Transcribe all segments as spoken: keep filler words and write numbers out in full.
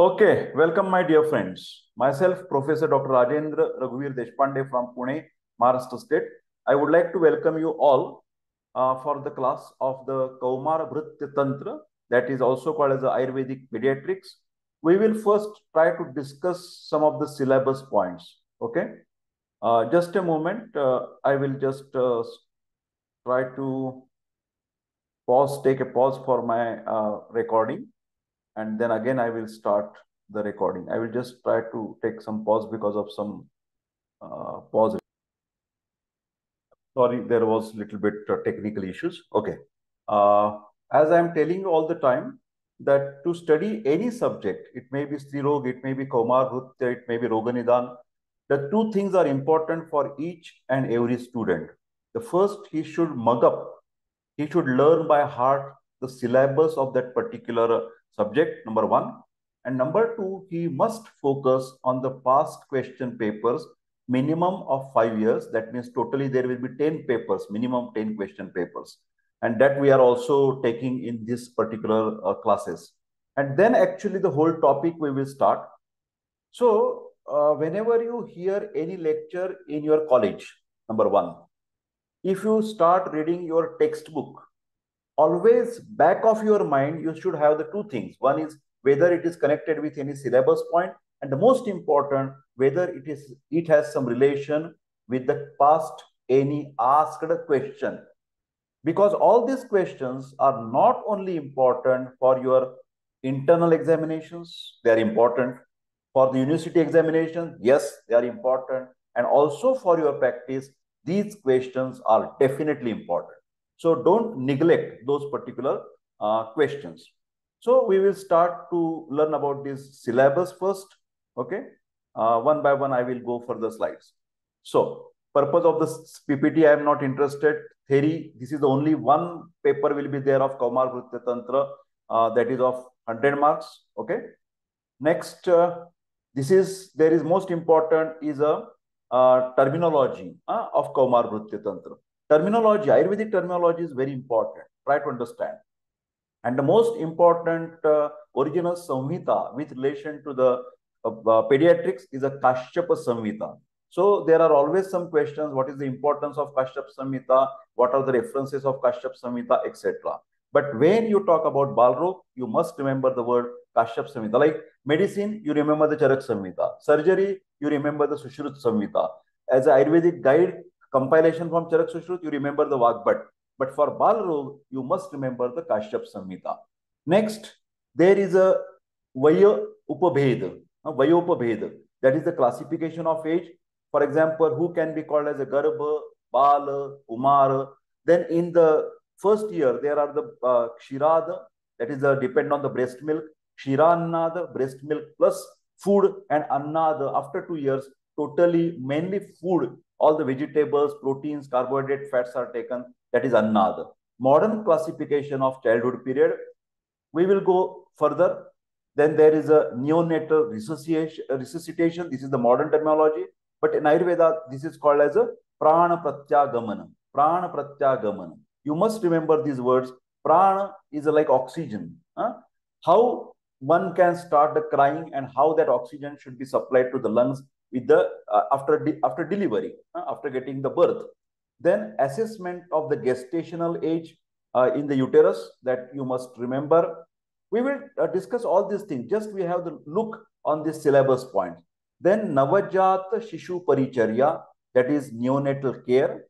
Okay, welcome my dear friends. Myself, Professor Doctor Rajendra Raghuveer Deshpande from Pune, Maharashtra State. I would like to welcome you all uh, for the class of the Kaumara Vritya Tantra, that is also called as the Ayurvedic Pediatrics. We will first try to discuss some of the syllabus points. Okay, uh, just a moment. Uh, I will just uh, try to pause, take a pause for my uh, recording. And then again, I will start the recording. I will just try to take some pause because of some uh, pause. Sorry, there was a little bit uh, technical issues. Okay. Uh, as I am telling you all the time that to study any subject, it may be Strirog, it may be Kaumar Vritya, it may be Roganidan, the two things are important for each and every student. The first, he should mug up. He should learn by heart the syllabus of that particular subject, number one. And number two, he must focus on the past question papers, minimum of five years. That means totally there will be ten papers, minimum ten question papers. And that we are also taking in this particular uh, classes. And then actually the whole topic we will start. So uh, whenever you hear any lecture in your college, number one, if you start reading your textbook, always back of your mind, you should have the two things. One is whether it is connected with any syllabus point, and the most important, whether it is it has some relation with the past any asked question. Because all these questions are not only important for your internal examinations, they are important for the university examinations. Yes, they are important, and also for your practice. These questions are definitely important. So don't neglect those particular uh, questions. So we will start to learn about this syllabus first. Okay, uh, one by one I will go for the slides. So purpose of this P P T, I am not interested. Theory, this is the only one paper will be there of Kaumara Vritya Tantra, uh, that is of one hundred marks. Okay, next uh, this is there is most important is a uh, terminology uh, of Kaumara Vritya Tantra. Terminology, Ayurvedic terminology is very important. Try to understand. And the most important uh, original Samhita with relation to the uh, uh, pediatrics is a Kashyapa Samhita. So there are always some questions. What is the importance of Kashyapa Samhita? What are the references of Kashyapa Samhita, et cetera. But when you talk about Balrog, you must remember the word Kashyapa Samhita. Like medicine, you remember the Charak Samhita. Surgery, you remember the Sushruta Samhita. As an Ayurvedic guide, compilation from Charak Sushruta, you remember the Vagbhat. But for Balrog, you must remember the Kashyapa Samhita. Next, there is a Vaya Upabheda, a Vaya Upabheda. That is the classification of age. For example, who can be called as a Garbha, Bala, Umara. Then in the first year, there are the uh, Kshirada, that is uh, depend on the breast milk. Kshirannada, breast milk plus food, and Annada, after two years, totally mainly food. All the vegetables, proteins, carbohydrate, fats are taken. That is Annada. Modern classification of childhood period. We will go further. Then there is a neonatal resuscitation. This is the modern terminology. But in Ayurveda, this is called as a Prana Pratyagamanam. Prana Pratyagamanam. You must remember these words. Prana is like oxygen. Huh? How one can start the crying and how that oxygen should be supplied to the lungs with the uh, after de after delivery, uh, after getting the birth. Then assessment of the gestational age uh, in the uterus, that you must remember. We will uh, discuss all these things. Just we have the look on this syllabus point. Then Navajata Shishu Paricharya, that is neonatal care,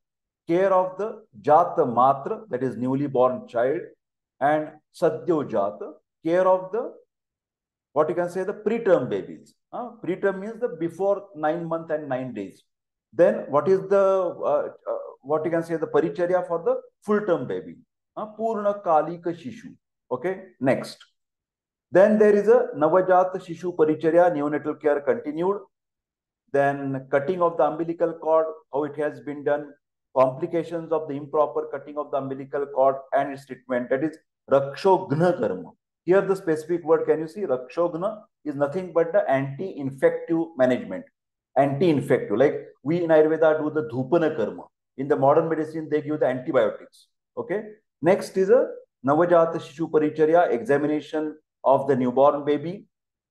care of the Jata Matra, that is newly born child, and Sadyo Jata, care of the what you can say the preterm babies. Uh, preterm means the before nine months and nine days. Then what is the uh, uh, what you can say the paricharya for the full term baby, uh, Purna Kalika Shishu. Okay, next. Then there is a Navajata Shishu Paricharya, neonatal care continued. Then cutting of the umbilical cord, how it has been done, complications of the improper cutting of the umbilical cord and its treatment. That is Rakshogna Karma. Here the specific word, can you see? Rakshogna is nothing but the anti-infective management. Anti-infective. Like we in Ayurveda do the Dhupana Karma. In the modern medicine, they give the antibiotics. Okay. Next is a Navajata Shishu Paricharya, examination of the newborn baby.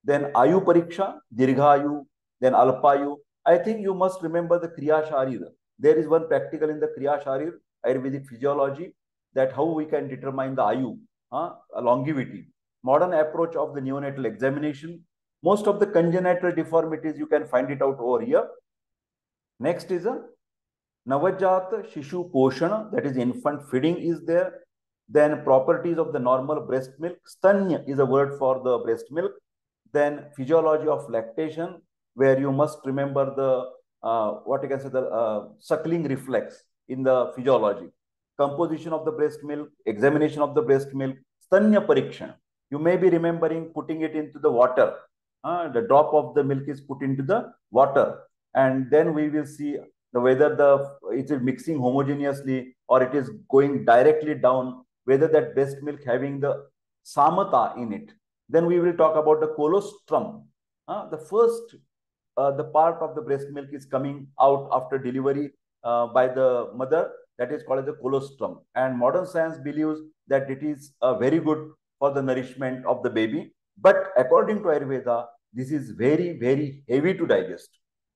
then Ayu Pariksha, Dirghayu, then Alpayu. I think you must remember the Kriya Sharir. There is one practical in the Kriya Sharir, Ayurvedic physiology, that how we can determine the Ayu, huh? longevity. Modern approach of the neonatal examination. Most of the congenital deformities, you can find it out over here. Next is a Navajat Shishu Poshana, that is infant feeding is there. Then properties of the normal breast milk. Stanya is a word for the breast milk. Then physiology of lactation, where you must remember the, uh, what you can say, the uh, suckling reflex in the physiology. Composition of the breast milk, examination of the breast milk, Stanya Parikshan. You may be remembering putting it into the water. Uh, the drop of the milk is put into the water. And then we will see the, whether the it is mixing homogeneously or it is going directly down, whether that breast milk having the samata in it. Then we will talk about the colostrum. Uh, the first, uh, the part of the breast milk is coming out after delivery uh, by the mother. That is called as the colostrum. And modern science believes that it is uh, very good for the nourishment of the baby. But according to Ayurveda, this is very, very heavy to digest.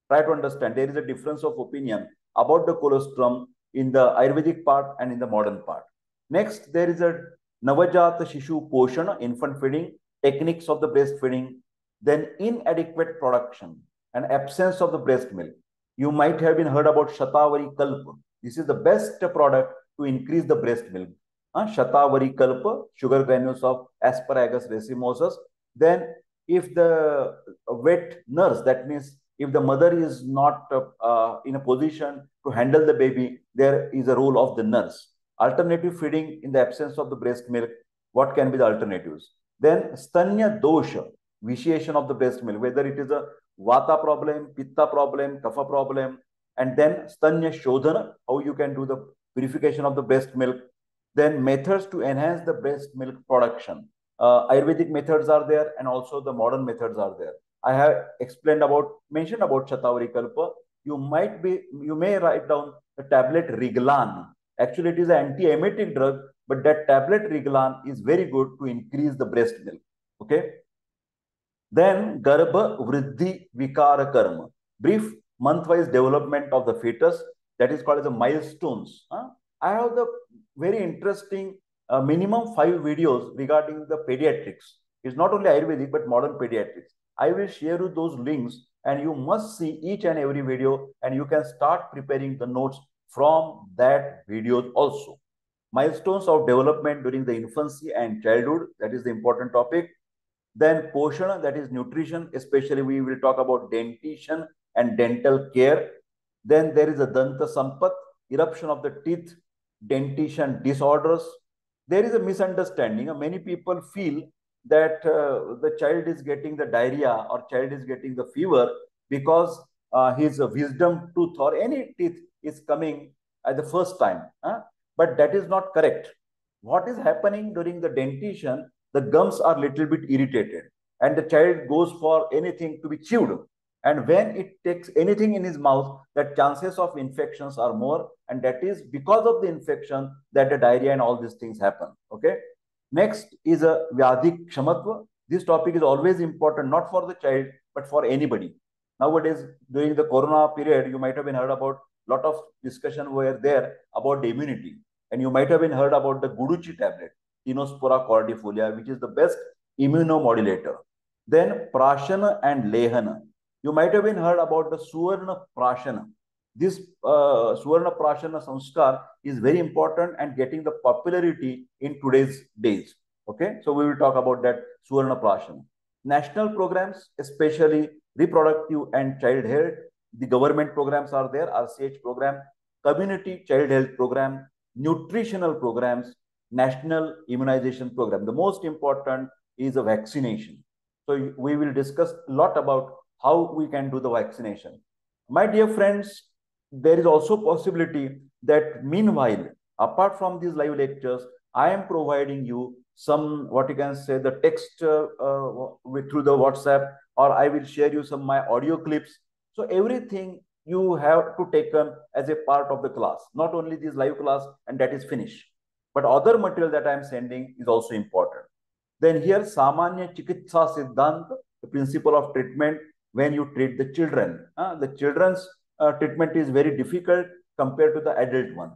Try to understand. There is a difference of opinion about the colostrum in the Ayurvedic part and in the modern part. Next, there is a Navajata Shishu Poshana, infant feeding, techniques of the breastfeeding, then inadequate production and absence of the breast milk. You might have been heard about Shatavari Kalpa. This is the best product to increase the breast milk. Uh, Shatavari Kalpa, sugar granules of asparagus racemosus. Then if the wet nurse, that means if the mother is not uh, uh, in a position to handle the baby, there is a role of the nurse. Alternative feeding in the absence of the breast milk, what can be the alternatives? Then Stanya Dosha, vitiation of the breast milk, whether it is a Vata problem, Pitta problem, Kapha problem, and then Stanya Shodhana, how you can do the purification of the breast milk. Then methods to enhance the breast milk production. Uh, Ayurvedic methods are there and also the modern methods are there. I have explained about, mentioned about Shatavari Kalpa. You might be, you may write down the tablet Riglan. Actually, it is an anti-emetic drug, but that tablet Riglan is very good to increase the breast milk. Okay. Then Garbha Vriddhi Vikara Karma. Brief month-wise development of the fetus. That is called as a milestones. Huh? I have the very interesting uh, minimum five videos regarding the pediatrics. It's not only Ayurvedic, but modern pediatrics. I will share you those links and you must see each and every video and you can start preparing the notes from that video also. Milestones of development during the infancy and childhood. That is the important topic. Then Poshana, that is nutrition. Especially we will talk about dentition and dental care. Then there is a Danta Sampat, eruption of the teeth, dentition disorders. There is a misunderstanding. Many people feel that uh, the child is getting the diarrhea or child is getting the fever because uh, his wisdom tooth or any teeth is coming at the first time. Huh? But that is not correct. What is happening during the dentition, the gums are a little bit irritated and the child goes for anything to be chewed. And when it takes anything in his mouth, that chances of infections are more. And that is because of the infection that the diarrhea and all these things happen. Okay. Next is a Vyadik Kshamatva. This topic is always important, not for the child, but for anybody. Nowadays, during the corona period, you might have been heard about a lot of discussion were there about the immunity. And you might have been heard about the Guduchi tablet, Tinospora cordifolia, which is the best immunomodulator. Then Prashana and Lehana. You might have been heard about the Suvarna Prashana. This uh, Suvarna Prashana Sanskar is very important and getting the popularity in today's days. Okay, so we will talk about that Suvarna Prashana. National programs, especially reproductive and child health. The government programs are there, R C H program, community child health program, nutritional programs, national immunization program. The most important is a vaccination. So we will discuss a lot about how we can do the vaccination. My dear friends, there is also possibility that meanwhile, apart from these live lectures, I am providing you some, what you can say, the text uh, uh, with, through the WhatsApp, or I will share you some of my audio clips. So everything you have to take on as a part of the class, not only this live class, and that is finished. But other material that I am sending is also important. Then here, Samanya Chikitsa Siddhanta, the principle of treatment when you treat the children. Uh, the children's uh, treatment is very difficult compared to the adult one.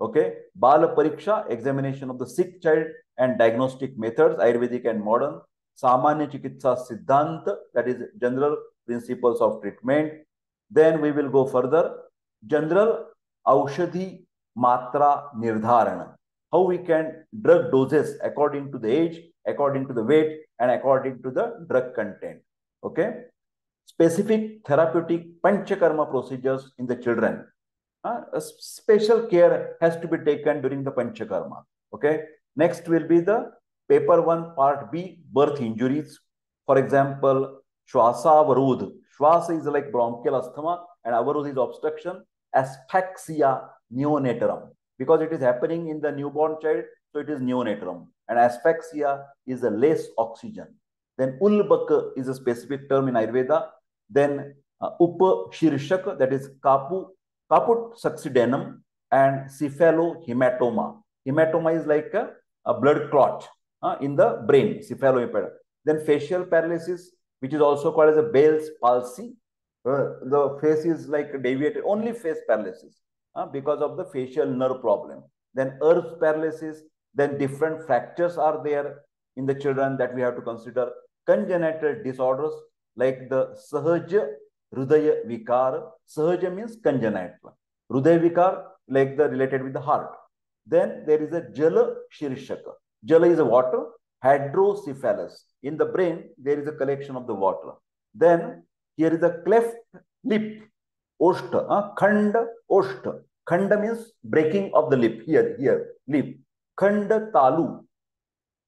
Okay, Bala Pariksha, examination of the sick child and diagnostic methods, Ayurvedic and modern. Samanya Chikitsa Siddhanta, that is general principles of treatment. Then we will go further. General Aushadhi Matra Nirdharana. How we can drug doses according to the age, according to the weight, and according to the drug content. Okay. Specific therapeutic Panchakarma procedures in the children. Uh, a special care has to be taken during the Panchakarma. Okay. Next will be the paper one, part B, birth injuries. For example, Shwasavarudh. Shwasa is like bronchial asthma and avarudh is obstruction. Asphyxia neonatorum. Because it is happening in the newborn child, so it is neonatorum. And asphyxia is a less oxygen. Then Ulbaka is a specific term in Ayurveda. Then uh, Upa Shirshak, that is Kapu. Caput succidanum and cephalohematoma. Hematoma is like a, a blood clot uh, in the brain, cephalohematoma. Then facial paralysis, which is also called as a Bell's palsy. Uh, the face is like deviated, only face paralysis uh, because of the facial nerve problem. Then earth paralysis, then different fractures are there in the children that we have to consider. Congenital disorders like the Sahaja Rudaya Vikar. Sahaja means congenital. Rudaya Vikar, like the related with the heart. Then there is a Jala Shirshaka. Jala is a water. Hydrocephalus. In the brain, there is a collection of the water. Then here is a cleft lip. Oshta. Uh, khanda Oshta. Khanda means breaking of the lip. Here, here, lip. Khanda Talu.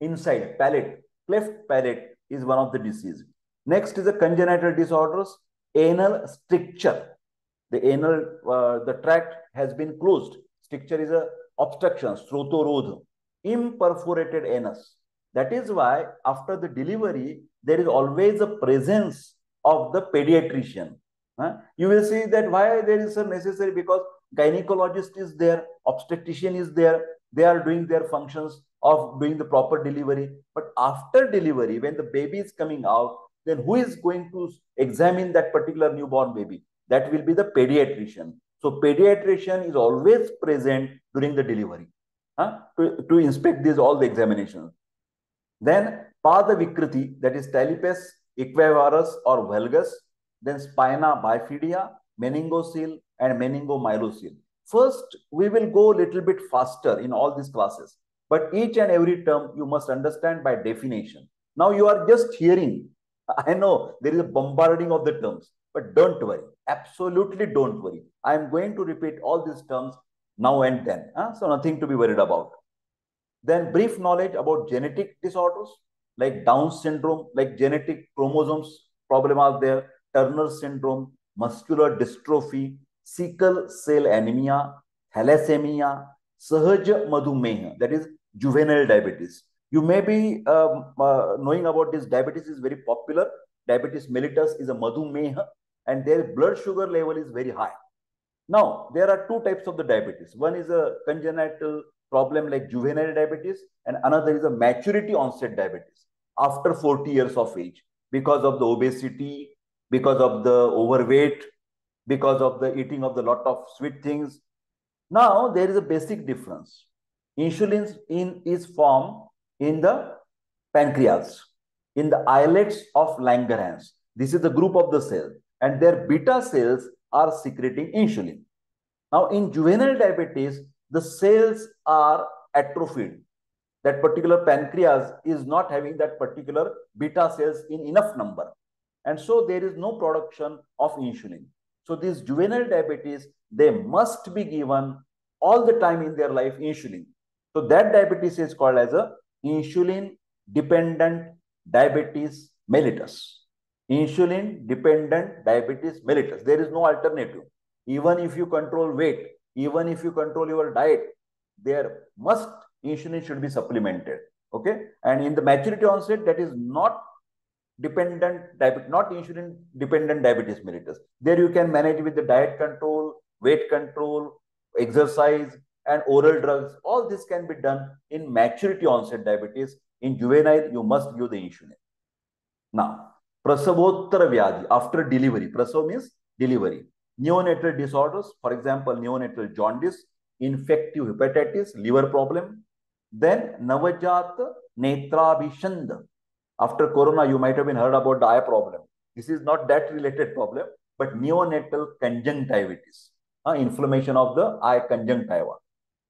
Inside, palate. Cleft palate is one of the diseases. Next is the congenital disorders. Anal stricture, the anal, uh, the tract has been closed. Stricture is a obstruction, srotorodh, imperforated anus. That is why after the delivery, there is always a presence of the pediatrician. Huh? You will see that why there is a necessary, because gynecologist is there, obstetrician is there, they are doing their functions of doing the proper delivery. But after delivery, when the baby is coming out, then who is going to examine that particular newborn baby? That will be the pediatrician. So pediatrician is always present during the delivery huh? to, to inspect these all the examinations. Then Padavikriti, that is talipes, equivarus or valgus, then spina bifida, meningocele and meningomyelocele. First, we will go a little bit faster in all these classes, but each and every term you must understand by definition. Now you are just hearing. I know there is a bombarding of the terms, but don't worry. Absolutely don't worry. I am going to repeat all these terms now and then. Huh? So nothing to be worried about. Then brief knowledge about genetic disorders like Down syndrome, like genetic chromosomes problem out there, Turner syndrome, muscular dystrophy, sickle cell anemia, thalassemia, Sahaja Madhumeha, that is juvenile diabetes. You may be um, uh, knowing about this. Diabetes is very popular. Diabetes mellitus is a Madhumeha and their blood sugar level is very high. Now, there are two types of the diabetes. One is a congenital problem like juvenile diabetes and another is a maturity onset diabetes after forty years of age because of the obesity, because of the overweight, because of the eating of the lot of sweet things. Now, there is a basic difference. Insulin in is formed in the pancreas, in the islets of Langerhans. This is the group of the cell and their beta cells are secreting insulin. Now in juvenile diabetes, the cells are atrophied. That particular pancreas is not having that particular beta cells in enough number. And so there is no production of insulin. So these juvenile diabetes, they must be given all the time in their life insulin. So that diabetes is called as a insulin-dependent diabetes mellitus. Insulin-dependent diabetes mellitus. There is no alternative. Even if you control weight, even if you control your diet, there must, insulin should be supplemented. Okay. And in the maturity onset, that is not dependent, not insulin-dependent diabetes mellitus. There you can manage with the diet control, weight control, exercise, and oral drugs. All this can be done in maturity onset diabetes. In juvenile, you must give the insulin. Now, Prasavottara Vyadi, after delivery. Prasav means delivery. Neonatal disorders, for example, neonatal jaundice, infective hepatitis, liver problem. Then Navajata Netrabhishanda. After corona, you might have been heard about the eye problem. This is not that related problem, but neonatal conjunctivitis, uh, inflammation of the eye conjunctiva.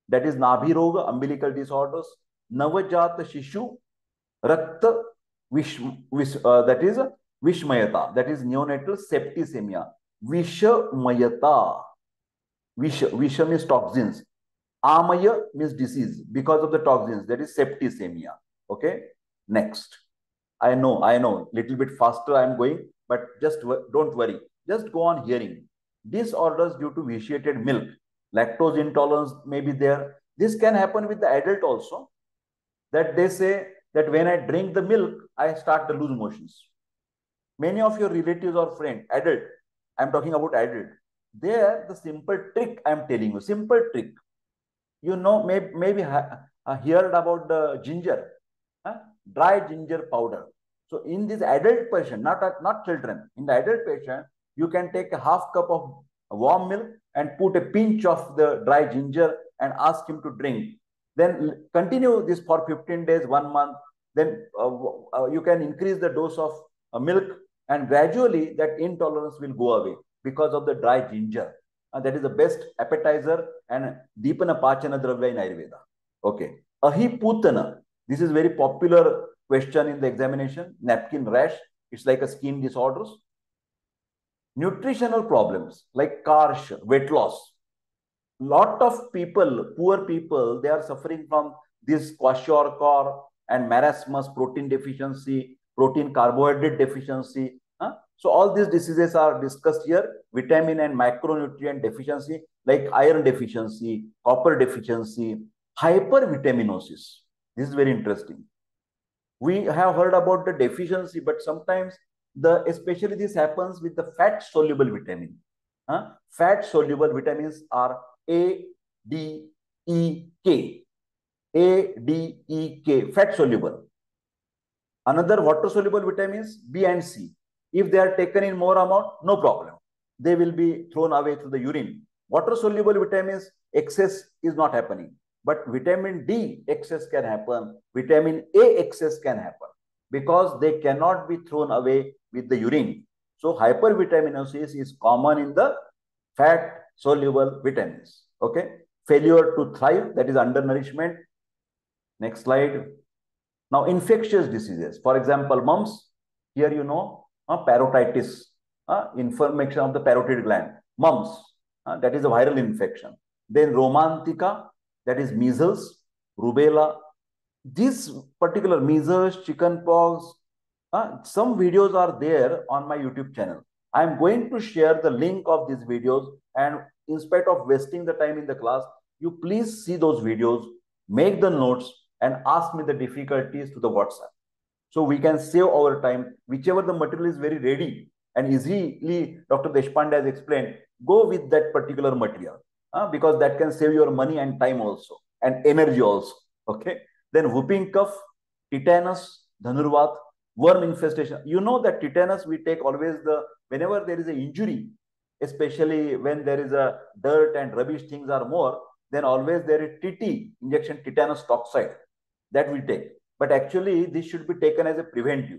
That is Nabhi Roga, umbilical disorders. Navajata Shishu Rakta Vish, vish uh, that is Vishmayata, that is neonatal septicemia. Vishamayata. Visha, visha means toxins. Amaya means disease because of the toxins. That is septicemia. Okay. Next. I know, I know. Little bit faster I am going, but just don't worry. Just go on hearing. Disorders due to vitiated milk. Lactose intolerance may be there. This can happen with the adult also. That they say that when I drink the milk, I start to lose motions. Many of your relatives or friends, adult, I'm talking about adult. There, the simple trick I'm telling you, simple trick. You know, may, maybe uh, heard about the ginger, huh? Dry ginger powder. So in this adult patient, not, not children, in the adult patient, you can take a half cup of warm milk and put a pinch of the dry ginger and ask him to drink. Then continue this for fifteen days, one month. Then uh, uh, you can increase the dose of uh, milk, and gradually that intolerance will go away because of the dry ginger. And that is the best appetizer and deepana pachana dravya in Ayurveda. Okay. Ahiputana. This is very popular question in the examination. Napkin rash. It's like a skin disorders. Nutritional problems like karsh, weight loss. Lot of people, poor people, they are suffering from this kwashiorkor and marasmus, protein deficiency, protein carbohydrate deficiency. Huh? So all these diseases are discussed here. Vitamin and micronutrient deficiency like iron deficiency, copper deficiency, hypervitaminosis. This is very interesting. We have heard about the deficiency, but sometimes the especially this happens with the fat-soluble vitamin. Huh? Fat-soluble vitamins are A, D, E, K. A, D, E, K, fat-soluble. Another water-soluble vitamins, B and C. If they are taken in more amount, no problem. They will be thrown away through the urine. Water-soluble vitamins, excess is not happening. But vitamin D excess can happen. Vitamin A excess can happen because they cannot be thrown away with the urine. So hypervitaminosis is common in the fat-soluble vitamins. Okay. Failure to thrive, that is undernourishment. Next slide. Now, infectious diseases, for example, mumps, here you know, uh, parotitis, uh, inflammation of the parotid gland, mumps, uh, that is a viral infection. Then romantica, that is measles, rubella. This particular measles, chickenpox, uh, some videos are there on my YouTube channel. I am going to share the link of these videos, and in spite of wasting the time in the class, you please see those videos, make the notes, and ask me the difficulties to the WhatsApp. So we can save our time. Whichever the material is very ready and easily, Doctor Deshpande has explained, go with that particular material uh, because that can save your money and time also and energy also. Okay. Then whooping cough, tetanus, dhanurvat, worm infestation. You know that tetanus we take always the, whenever there is an injury, especially when there is a dirt and rubbish things are more, then always there is T T, injection tetanus toxoid. That we take. But actually, this should be taken as a preventive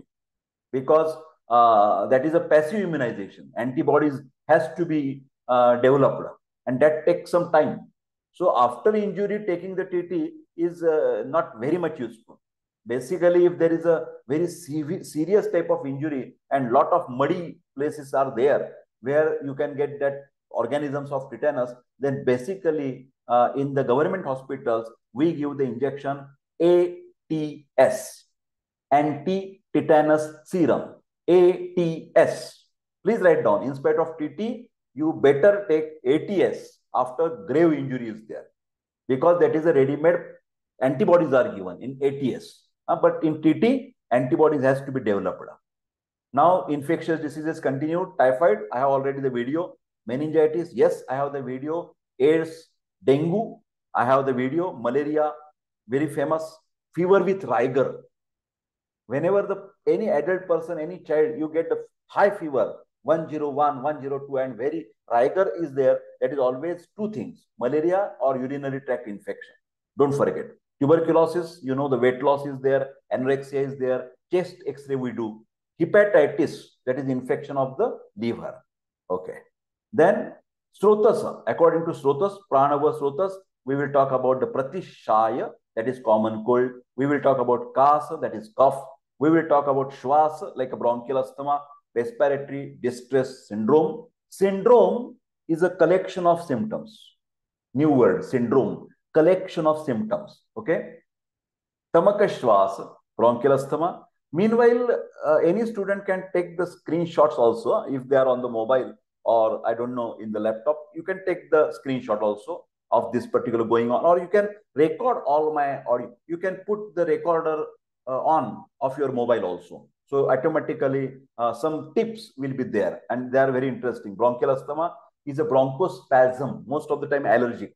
because uh, that is a passive immunization. Antibodies has to be uh, developed and that takes some time. So after injury, taking the T T is uh, not very much useful. Basically, if there is a very serious type of injury and lot of muddy places are there where you can get that organisms of tetanus, then basically uh, in the government hospitals, we give the injection A T S, anti-tetanus serum, A T S. Please write down, in spite of T T, you better take A T S after grave injury is there because that is a ready-made antibodies are given in A T S. Uh, but in T T, antibodies has to be developed. Now, infectious diseases continue. Typhoid, I have already the video. Meningitis, yes, I have the video. AIDS, dengue, I have the video. Malaria, very famous, fever with rigor. Whenever the any adult person, any child, you get a high fever, one oh one, one oh two, and very rigor is there, that is always two things, malaria or urinary tract infection. Don't forget. Tuberculosis, you know, the weight loss is there, anorexia is there, chest x-ray we do, hepatitis, that is infection of the liver. Okay. Then, Srotas, according to Srotas, Pranava Srotas, we will talk about the Pratishaya, that is common cold. We will talk about Kasa, that is cough. We will talk about Shvasa, like a bronchial asthma, respiratory distress syndrome. Syndrome is a collection of symptoms. New word, syndrome. Collection of symptoms. Okay. Tamakashvasa, bronchial asthma. Meanwhile, uh, any student can take the screenshots also, if they are on the mobile or I don't know, in the laptop. You can take the screenshot also of this particular going on, or you can record all my, or you can put the recorder uh, on of your mobile also. So automatically uh, some tips will be there, and they are very interesting. Bronchial asthma is a bronchospasm, most of the time allergic.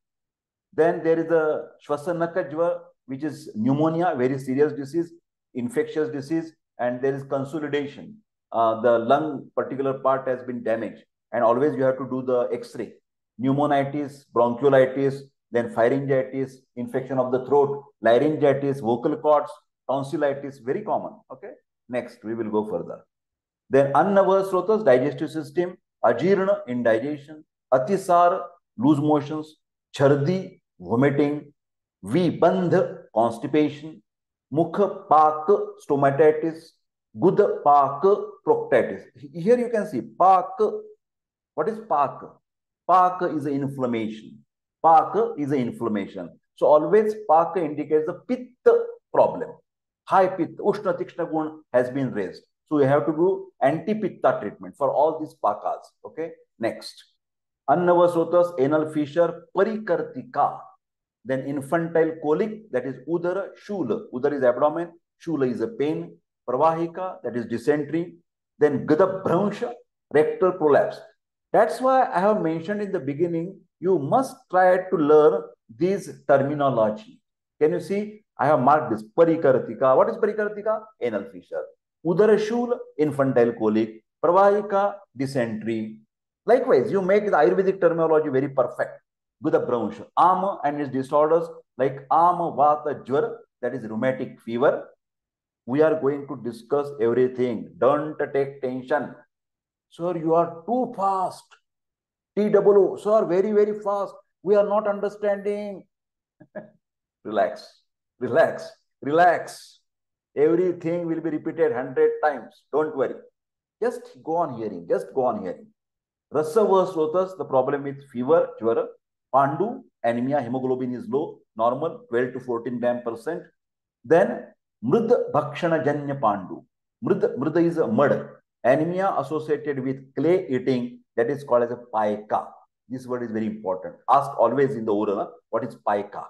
Then there is a Shvasanaka Jvar, which is pneumonia, very serious disease, infectious disease, and there is consolidation. Uh, the lung particular part has been damaged, and always you have to do the x-ray. Pneumonitis, bronchiolitis, then pharyngitis, infection of the throat, laryngitis, vocal cords, tonsillitis, very common. Okay. Next, we will go further. Then Annava Srotas, digestive system, Ajirna, indigestion, Atisar, loose motions, Chardi, vomiting, Vibandh, constipation, Mukha Pak, stomatitis, Gudha Pak, proctitis. Here you can see Pak. What is Pak? Pak is an inflammation. Pak is an inflammation. So always Pak indicates the Pitta problem. High Pitta, Ushna Tikshna Gun has been raised. So you have to do anti-Pitta treatment for all these Pakas. Okay. Next. Annava Srotas, anal fissure, Parikartika. Then infantile colic, that is Udara, Shula. Udara is abdomen, Shula is a pain. Pravahika, that is dysentery. Then Gadabhransha, rectal prolapse. That's why I have mentioned in the beginning, you must try to learn these terminology. Can you see? I have marked this. Parikartika. What is Parikartika? Anal fissure. Udarashul, infantile colic. Pravahika, dysentery. Likewise, you make the Ayurvedic terminology very perfect. Gudabhransha. Ama and its disorders like Ama, Vata, Jwara, that is rheumatic fever. We are going to discuss everything. Don't take tension. Sir, you are too fast. T O O, sir, very, very fast. We are not understanding. Relax, relax, relax. Everything will be repeated hundred times. Don't worry. Just go on hearing. Just go on hearing. Rasava Srotas, the problem with fever, Jwara. Pandu, anemia, hemoglobin is low, normal, twelve to fourteen gram percent. Then Mrudha Bhakshana Janya Pandu. Mrudha, mrudha is a mud. Anemia associated with clay eating, that is called as a paika. This word is very important. Ask always in the oral, what is paika?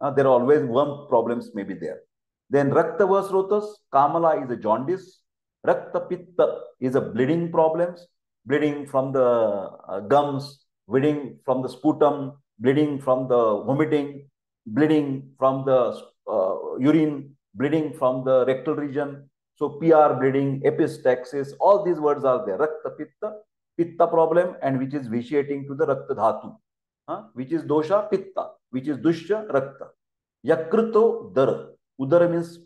Uh, there are always worm problems may be there. Then Raktava Srotas, Kamala is a jaundice. Rakta Pitta is a bleeding problems, bleeding from the uh, gums, bleeding from the sputum, bleeding from the vomiting, bleeding from the uh, urine, bleeding from the rectal region. So P R bleeding, epistaxis, all these words are there. Rakta Pitta, Pitta problem, and which is vitiating to the Rakta Dhatu, huh? Which is Dosha Pitta, which is Dushya Rakta. Yakruto Dara, Udara means,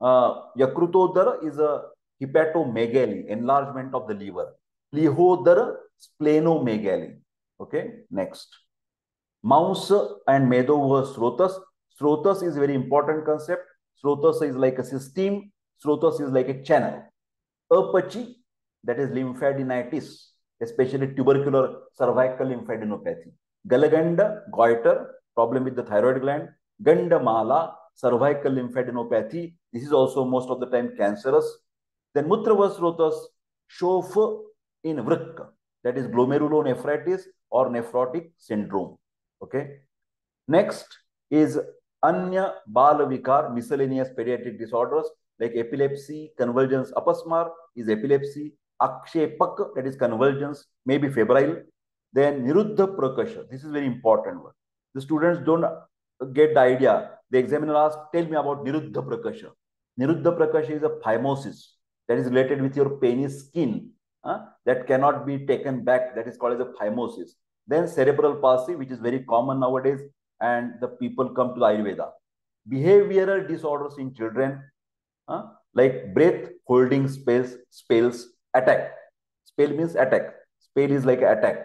uh, Yakruto Dara is a hepatomegaly, enlargement of the liver. Lihodara, splenomegaly. Okay, next. Mouse and Medova Srotas. Srotas is a very important concept. Srotas is like a system. Srotas is like a channel. Apachi, that is lymphadenitis, especially tubercular cervical lymphadenopathy. Galaganda, goiter, problem with the thyroid gland. Gandamala, cervical lymphadenopathy. This is also most of the time cancerous. Then Mutrava Srotas, Shof in Vrikka, that is glomerulonephritis or nephrotic syndrome. Okay. Next is Anya Balavikar, miscellaneous pediatric disorders. Like epilepsy, convulsions, apasmar is epilepsy, akshepak, that is convulsions, maybe febrile. Then niruddha prakasha, this is very important one. The students don't get the idea. The examiner asks, tell me about niruddha prakasha. Niruddha Prakasha is a phimosis that is related with your penny skin, uh, that cannot be taken back. That is called as a phimosis. Then cerebral palsy, which is very common nowadays, and the people come to Ayurveda. Behavioral disorders in children, uh, like breath holding spells, spells, attack. Spell means attack. Spell is like attack.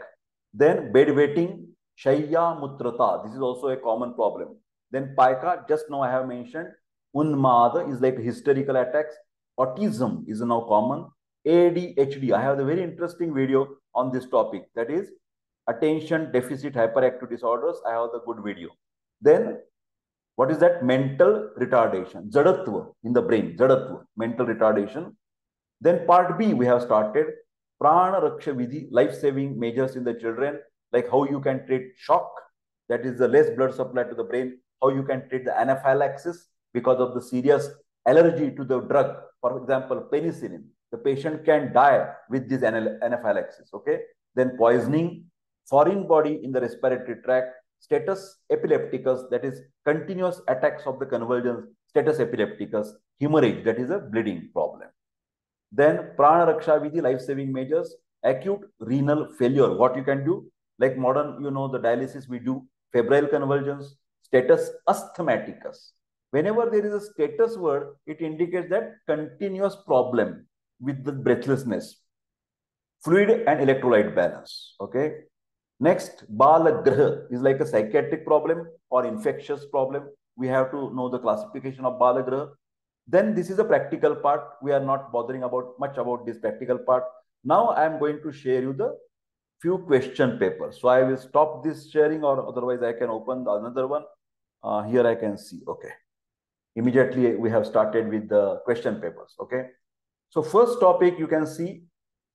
Then bed wetting, shayya mutrata. This is also a common problem. Then paika, just now I have mentioned. Unmada is like hysterical attacks. Autism is now common. A D H D. I have a very interesting video on this topic. That is attention deficit hyperactive disorders. I have the good video. Then what is that? Mental retardation. Jadatva in the brain. Jadatva. Mental retardation. Then part B we have started. Prana Raksha Vidhi. Life-saving measures in the children. Like how you can treat shock. That is the less blood supply to the brain. How you can treat the anaphylaxis because of the serious allergy to the drug. For example, penicillin. The patient can die with this anaphylaxis. Okay. Then poisoning. Foreign body in the respiratory tract. Status epilepticus. That is continuous attacks of the convulsions. Status epilepticus. Hemorrhage. That is a bleeding problem. Then prana raksha vidhi, life-saving measures. Acute renal failure. What you can do? Like modern, you know, the dialysis we do. Febrile convulsions. Status asthmaticus. Whenever there is a status word, it indicates that continuous problem with the breathlessness. Fluid and electrolyte balance. Okay. Next, Balagraha is like a psychiatric problem or infectious problem. We have to know the classification of Balagraha. Then this is a practical part. We are not bothering about much about this practical part. Now I am going to share you the few question papers. So I will stop this sharing, or otherwise I can open the another one. Uh, here I can see. Okay. Immediately we have started with the question papers. Okay. So first topic you can see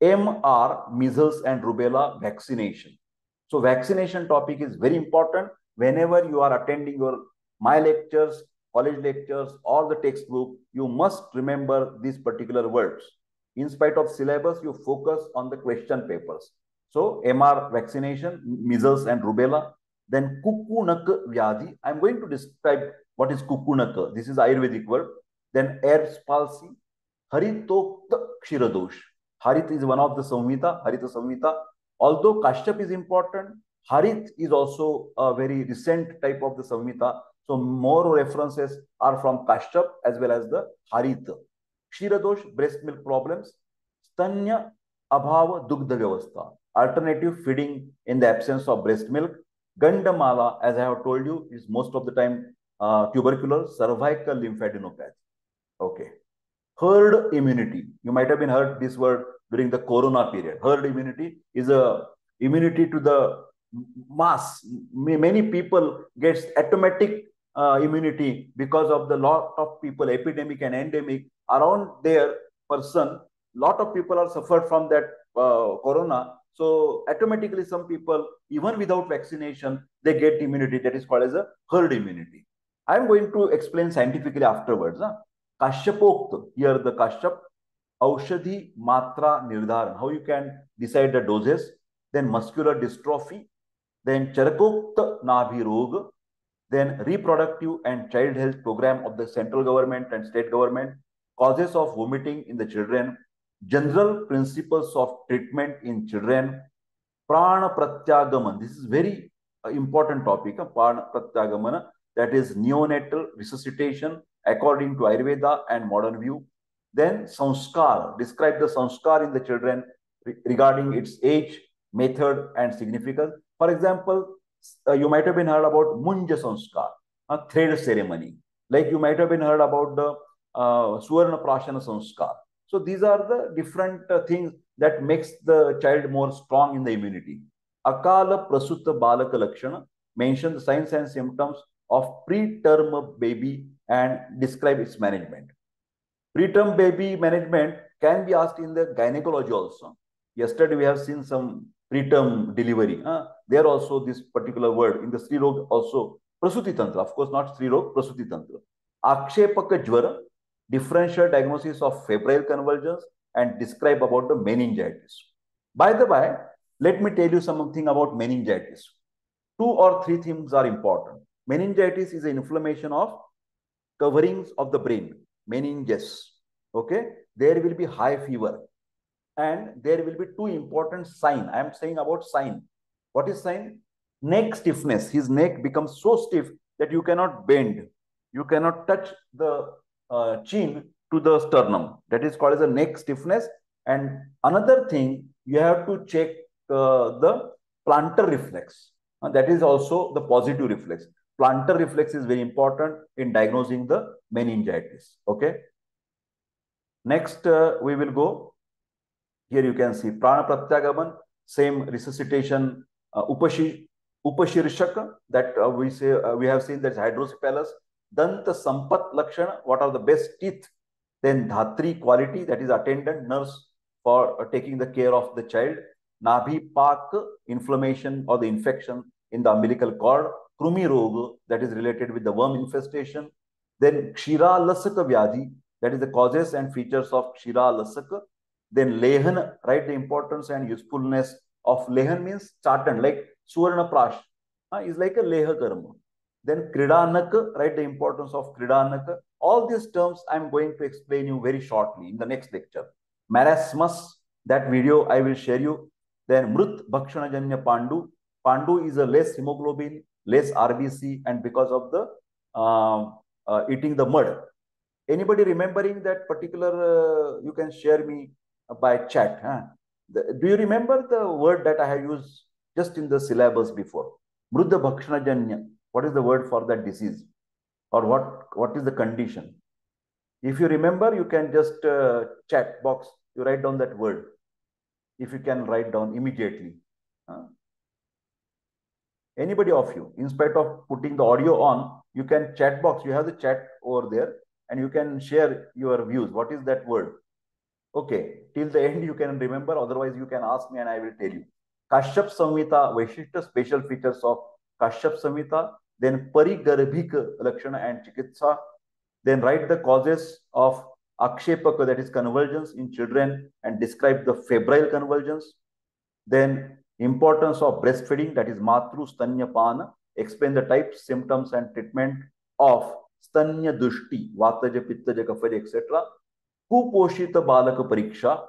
M R, measles and rubella vaccination. So vaccination topic is very important. Whenever you are attending your my lectures, college lectures, or the textbook, you must remember these particular words. In spite of syllabus, you focus on the question papers. So M R vaccination, measles and rubella. Then kukunaka vyadi. I'm going to describe what is kukunaka. This is Ayurvedic word. Then Erb's palsy. Haritokta kshiradosh. Harit is one of the samhita, Harita Samhita. Although Kashyap is important, Harit is also a very recent type of the Samhita. So more references are from Kashyap as well as the Harita. Kshiradosh, breast milk problems. Stanya abhava dugdha vyavastha. Alternative feeding in the absence of breast milk. Gandamala, as I have told you, is most of the time uh, tubercular cervical lymphadenopathy. Okay. Herd immunity. You might have been heard this word during the corona period. Herd immunity is a immunity to the mass. Many people gets automatic uh, immunity because of the lot of people, epidemic and endemic around their person. Lot of people are suffered from that uh, corona. So automatically some people, even without vaccination, they get immunity. That is called as a herd immunity. I am going to explain scientifically afterwards. Huh? Kashyapokta, here the Kashyap. Aushadhi Matra Nirdharan, how you can decide the doses. Then muscular dystrophy. Then Charakokta Nabhi Rog. Then reproductive and child health program of the central government and state government. Causes of vomiting in the children. General principles of treatment in children. Prana Pratyagaman. This is very uh, important topic. Uh, Prana Pratyagaman. That is neonatal resuscitation according to Ayurveda and modern view. Then sanskar, describe the sanskar in the children re regarding its age, method and significance. For example, uh, you might have been heard about Munja sanskar, a thread ceremony. Like you might have been heard about the uh, Suvarna Prashana sanskar. So these are the different uh, things that makes the child more strong in the immunity. Akala Prasutta Balaka Lakshana, mention the signs and symptoms of preterm baby and describe its management. Preterm baby management can be asked in the gynecology also. Yesterday we have seen some preterm delivery. Huh? There also this particular word in the Sri Rog also. Prasuti Tantra, of course not Sri Rog, Prasuti Tantra. Akshepaka Jvara, differential diagnosis of febrile convulsions and describe about the meningitis. By the way, let me tell you something about meningitis. Two or three things are important. Meningitis is an inflammation of coverings of the brain. meninges. Okay, there will be high fever, and there will be two important signs. I am saying about sign. What is sign? Neck stiffness. His neck becomes so stiff that you cannot bend. You cannot touch the uh, chin to the sternum. That is called as a neck stiffness. And another thing, you have to check uh, the plantar reflex. And that is also the positive reflex. Plantar reflex is very important in diagnosing the meningitis. Okay. Next, uh, we will go. Here you can see prana pratyagaman, same resuscitation, uh, upashi, upashirshaka that uh, we say uh, we have seen, that's hydrocephalus. Danta sampat lakshana, what are the best teeth? Then dhatri quality, that is attendant nurse for uh, taking the care of the child. Nabhi pak, inflammation or the infection in the umbilical cord. Krumi roga, that is related with the worm infestation. Then kshira lasaka vyadi, that is the causes and features of kshira lasaka. Then lehan, write the importance and usefulness of lehan means chartan, like suvarna prash uh, is like a leha karma. Then kridanaka, write the importance of kridanaka. All these terms I am going to explain you very shortly in the next lecture. Marasmus, that video I will share you. Then mrut bhakshanajanya pandu. Pandu is a less hemoglobin, less R B C, and because of the uh, uh, eating the mud. Anybody remembering that particular, uh, you can share me by chat. Huh? The, do you remember the word that I have used just in the syllabus before? Mrudha bhakshanajanya. What is the word for that disease? Or what, what is the condition? If you remember, you can just uh, chat box, you write down that word. If you can write down immediately. Huh? Anybody of you, in spite of putting the audio on, you can chat box. You have the chat over there and you can share your views. What is that word? Okay, till the end you can remember. Otherwise, you can ask me and I will tell you. Kashyap Samhita, Vaishishta, special features of Kashyap Samhita. Then Parigarbhik Lakshana and Chikitsa. Then write the causes of Akshepaka, that is convulsions in children, and describe the febrile convulsions. Then importance of breastfeeding, that is Matru Stanyapana. Explain the types, symptoms and treatment of Stanya Dushti, Vataja, Pittaja, Kafaja, et cetera. Kuposhita Balaka Pariksha,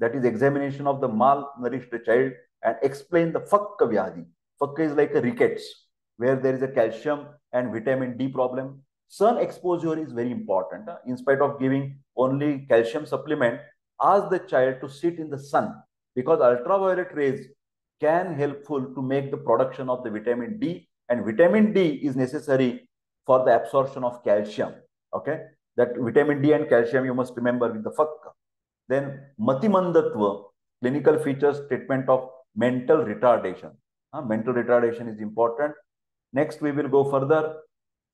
that is examination of the malnourished child, and explain the Fakka Vyadi. Fakka is like a rickets, where there is a calcium and vitamin D problem. Sun exposure is very important. In spite of giving only calcium supplement, ask the child to sit in the sun, because ultraviolet rays can helpful to make the production of the vitamin D, and vitamin D is necessary for the absorption of calcium. Okay, that vitamin D and calcium you must remember with the Fakka. Then Matimandatva, clinical features, treatment of mental retardation. Uh, mental retardation is important. Next, we will go further,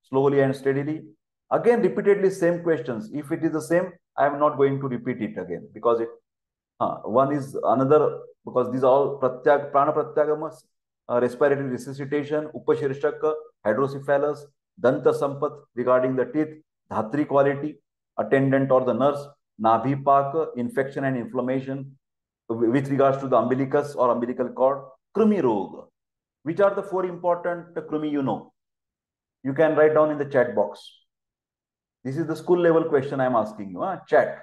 slowly and steadily. Again, repeatedly, same questions. If it is the same, I am not going to repeat it again, because it uh, one is another, because these are all pratyag, prana pratyagamas, uh, respiratory resuscitation, upashirshaka, hydrocephalus, danta sampat regarding the teeth, dhatri quality, attendant or the nurse, nabhi pak, infection and inflammation with regards to the umbilicus or umbilical cord, krumi roga. Which are the four important krumi you know? You can write down in the chat box. This is the school level question I am asking you. Huh? Chat.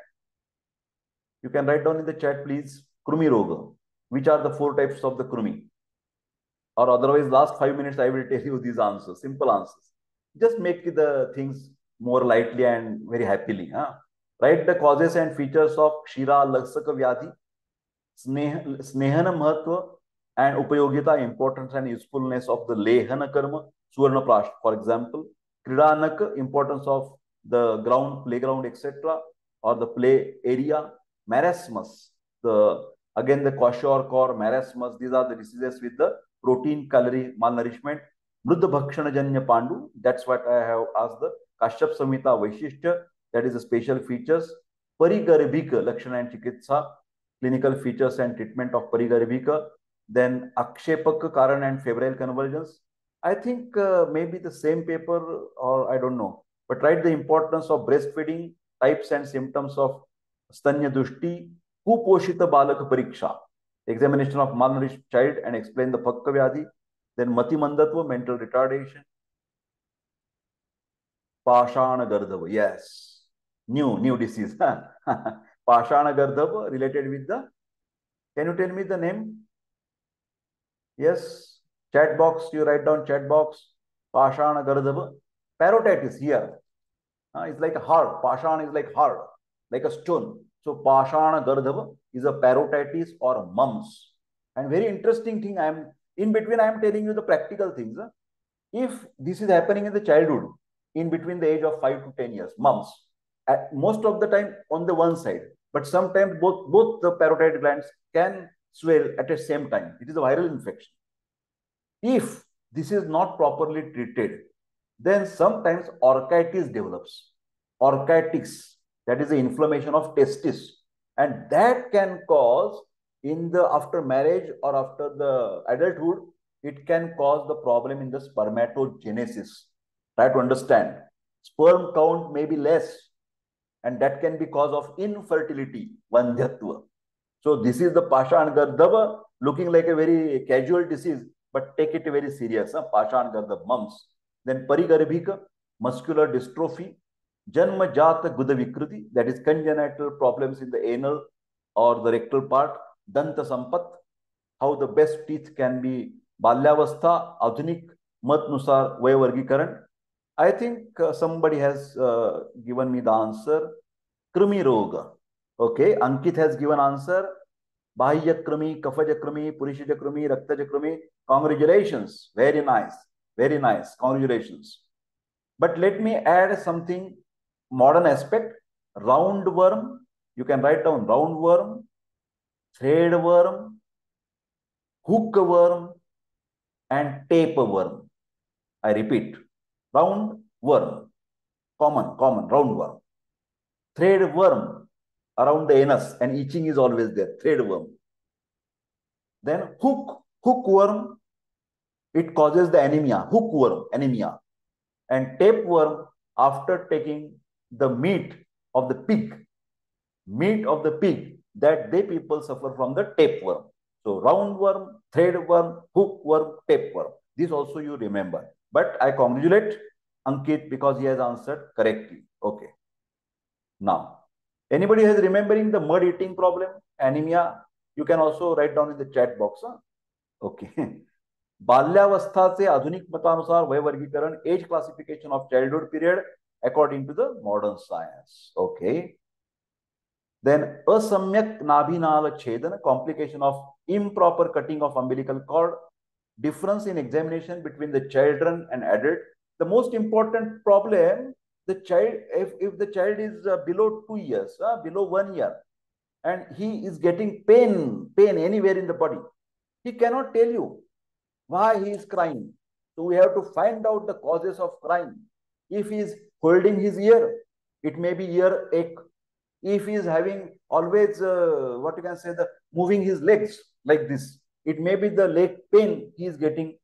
You can write down in the chat, please. Krumi roga. Which are the four types of the krumi? Or otherwise, last five minutes I will tell you these answers. Simple answers. Just make the things more lightly and very happily. Huh? Write the causes and features of Kshira Laksaka Vyadhi, Snehana Mahatva, and upayogita, importance and usefulness of the lehana karma, suvarna prash, for example. Kridanaka, importance of the ground, playground, et cetera, or the play area. Marasmus, the again the kwashior or core, marasmus, these are the diseases with the protein, calorie, malnourishment. Mrudha bhakshanajanya pandu, that's what I have asked. The Kashyap Samhita Vaishishta, that is the special features. Parigarbhika Lakshana and Chikitsa, clinical features and treatment of parigarbhika. Then Akshepaka, Karan and febrile convergence. I think uh, maybe the same paper, or I don't know. But write the importance of breastfeeding, types and symptoms of Stanya Dushti, Kuposhita Balaka Pariksha, examination of malnourished child, and explain the Fakka Vyadi. Then Matimandatva, mental retardation. Pashana Gardhava, yes. New, new disease. Pashana Gardhava related with the, can you tell me the name? Yes, chat box, you write down chat box. Pashana Gardhava. Parotite is here. Uh, it's like a heart. Pashan is like heart, like a stone. So Pashana Gardhava is a parotitis or mumps. And very interesting thing, I am in between, I am telling you the practical things. Huh? If this is happening in the childhood, in between the age of five to ten years, mumps, at most of the time on the one side, but sometimes both, both the parotid glands can swell at the same time. It is a viral infection. If this is not properly treated, then sometimes orchitis develops. Orchitis, that is the inflammation of testis. And that can cause, in the after marriage or after the adulthood, it can cause the problem in the spermatogenesis. Try to understand. Sperm count may be less, and that can be cause of infertility, Vandhyatva. So this is the Pashana Gardhava, looking like a very casual disease, but take it very serious. Huh? Pashana Gardhava, mumps. Then Parigarbhika, muscular dystrophy, Janma Jata Gudavikriti, that is congenital problems in the anal or the rectal part, Danta Sampat, how the best teeth can be, Balyavastha, Adhunik, Matnusar, Vayavargikaran. I think uh, somebody has uh, given me the answer, Krimi Roga. Okay, Ankit has given answer, Bahya Krimi, Kafaja Krimi, Purishaja Krimi, Raktaja Krimi. Congratulations, very nice. Very nice. Congratulations. But let me add something modern aspect. Roundworm. You can write down roundworm, threadworm, hookworm, and tapeworm. I repeat. Roundworm. Common, common, roundworm. Threadworm around the anus, and itching is always there. Threadworm. Then hook, hookworm. It causes the anemia, hookworm, anemia. And tapeworm, after taking the meat of the pig, meat of the pig, that they people suffer from the tapeworm. So roundworm, threadworm, hookworm, tapeworm. This also you remember. But I congratulate Ankit because he has answered correctly. Okay. Now, anybody has remembering the mud eating problem, anemia? You can also write down in the chat box. Huh? Okay. Balyavastha se Adhunik Matanusar Vayavargikaran, age classification of childhood period according to the modern science. Okay. Then Asamyak Nabhinala Chedana, complication of improper cutting of umbilical cord, difference in examination between the children and adult. The most important problem, the child, if, if the child is uh, below two years, uh, below one year, and he is getting pain, pain anywhere in the body, he cannot tell you why he is crying. So we have to find out the causes of crying. If he is holding his ear, it may be ear ache. If he is having always, uh, what you can say, the moving his legs like this, it may be the leg pain he is getting.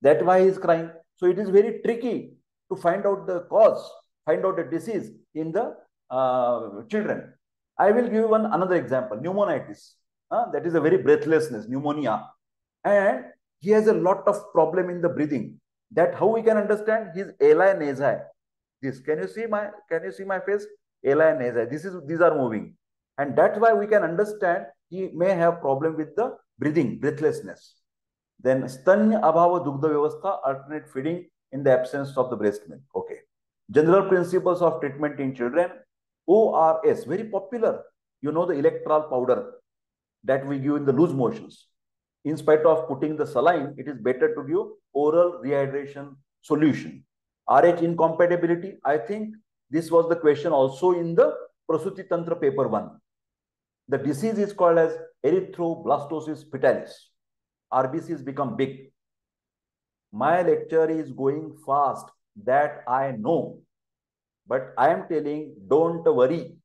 That's why he is crying. So it is very tricky to find out the cause, find out the disease in the uh, children. I will give one another example, pneumonitis. Uh, that is a very breathlessness, pneumonia. And he has a lot of problem in the breathing. That how we can understand his alae nasae. This, can you see my, can you see my face? Alae nasae. This is, these are moving. And that's why we can understand he may have problem with the breathing, breathlessness. Then stanya abhava dugdha vyavastha, alternate feeding in the absence of the breast milk. Okay. General principles of treatment in children. O R S, very popular. You know the electrolyte powder that we give in the loose motions. In spite of putting the saline, it is better to give oral rehydration solution. R H incompatibility, I think this was the question also in the Prasuti Tantra paper one. The disease is called as erythroblastosis fetalis. R B Cs become big. My lecture is going fast, that I know. But I am telling, don't worry,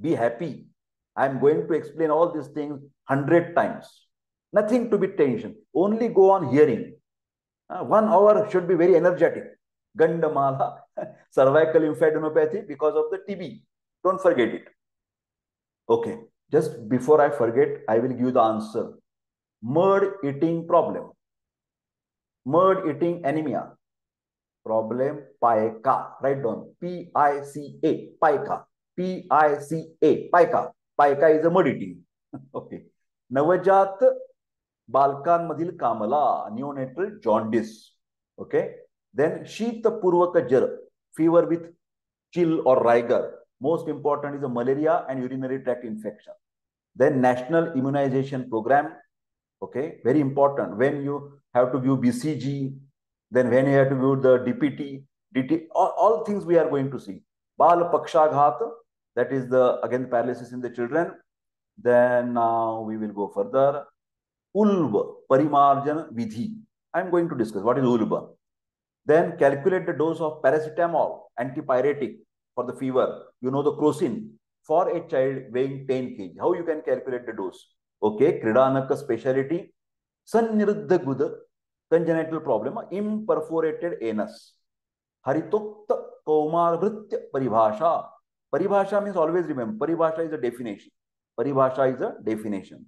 be happy. I am going to explain all these things hundred times. Nothing to be tension. Only go on hearing. Uh, one hour should be very energetic. Gandamala, cervical lymphadenopathy because of the T B. Don't forget it. Okay. Just before I forget, I will give the answer. Mud eating problem. Mud eating anemia. Problem pica. Write down P I C A. Pica. P I C A, Pica. Pica is a modality. Okay. Navajat Balkanmadhil Kamala, neonatal jaundice. Okay. Then Sheetapurvaka Jara, fever with chill or rigor. Most important is the malaria and urinary tract infection. Then national immunization program. Okay. Very important. When you have to view B C G, then when you have to view the D P T, D T, all, all things we are going to see. Bal Pakshaghat, that is the, again, paralysis in the children. Then now uh, we will go further. Ulva, Parimarjan Vidhi. I am going to discuss what is Ulva. Then calculate the dose of paracetamol, antipyretic for the fever. You know the crocin for a child weighing ten kilograms. How you can calculate the dose? Okay, Kridanaka speciality. Sanniruddha Guda, congenital problem, imperforated anus. Haritokta Komar Vritya Paribhasha. Paribhasha means always remember. Paribhasha is a definition. Paribhasha is a definition.